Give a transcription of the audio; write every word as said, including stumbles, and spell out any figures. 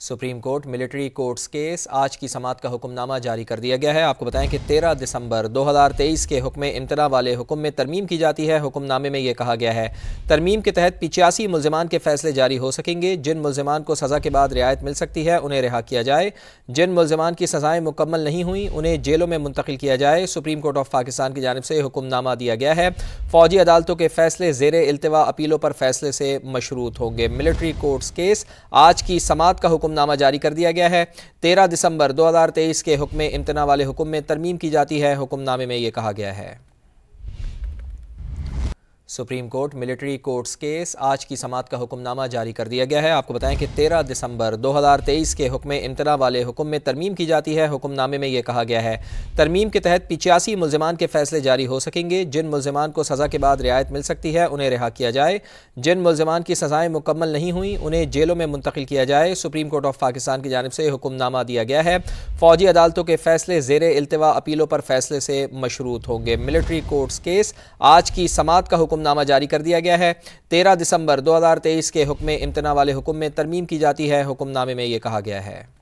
Supreme court military courts case आज की समाअत का हुक्मनामा जारी कर दिया गया है। आपको बताएं कि तेरह दिसंबर दो हज़ार तेईस के हुक्म इम्तना वाले हुक्म में तरमीम की जाती है। हुक्मनामे में यह कहा गया है तरमीम के तहत पिचासी मुलजमान के फैसले जारी हो सकेंगे। जिन मुलजमान को सज़ा के बाद रियायत मिल सकती है उन्हें रिहा किया जाए। जिन मुलजमान की सज़ाएँ मुकम्मल नहीं हुई उन्हें जेलों में मुंतकिल किया जाए। सुप्रीम कोर्ट ऑफ पाकिस्तान की जानिब से हुक्मनामा दिया गया है। फ़ौजी अदालतों के फैसले ज़ेरे इल्तिवा, अपीलों पर फैसले से मशरूत होंगे। मिलिट्री कोर्ट्स केस आज की समाअत का हुक्मनामा जारी कर दिया गया है। तेरह दिसंबर दो हज़ार तेईस के हुक्म इम्तना वाले हुक्म में तरमीम की जाती है। हुक्मनामे में यह कहा गया है। Supreme court military courts case आज की समाअत का हुक्मनामा जारी कर दिया गया है। आपको बताएं कि तेरह दिसंबर दो हज़ार तेईस के हुक्म इम्तना वाले हुक्म में तरमीम की जाती है। हुक्मनामे में यह कहा गया है तरमीम के तहत पिचासी मुलजमान के फैसले जारी हो सकेंगे। जिन मुलजमान को सज़ा के बाद रियायत मिल सकती है उन्हें रिहा किया जाए। जिन मुलजमान की सज़ाएँ मुकम्मल नहीं हुई उन्हें जेलों में मुंतकिल किया जाए। सुप्रीम कोर्ट ऑफ पाकिस्तान की जानिब से हुक्मनामा दिया गया है। फ़ौजी अदालतों के फैसले ज़ेरे इल्तिवा, अपीलों पर फैसले से मशरूत होंगे। मिलिट्री कोर्ट्स केस आज की समाअत का हुक्मनामा जारी कर दिया गया है। तेरह दिसंबर दो हज़ार तेईस के हुक्म इम्तना वाले हुक्म में तरमीम की जाती है। हुक्मनामे में यह कहा गया है।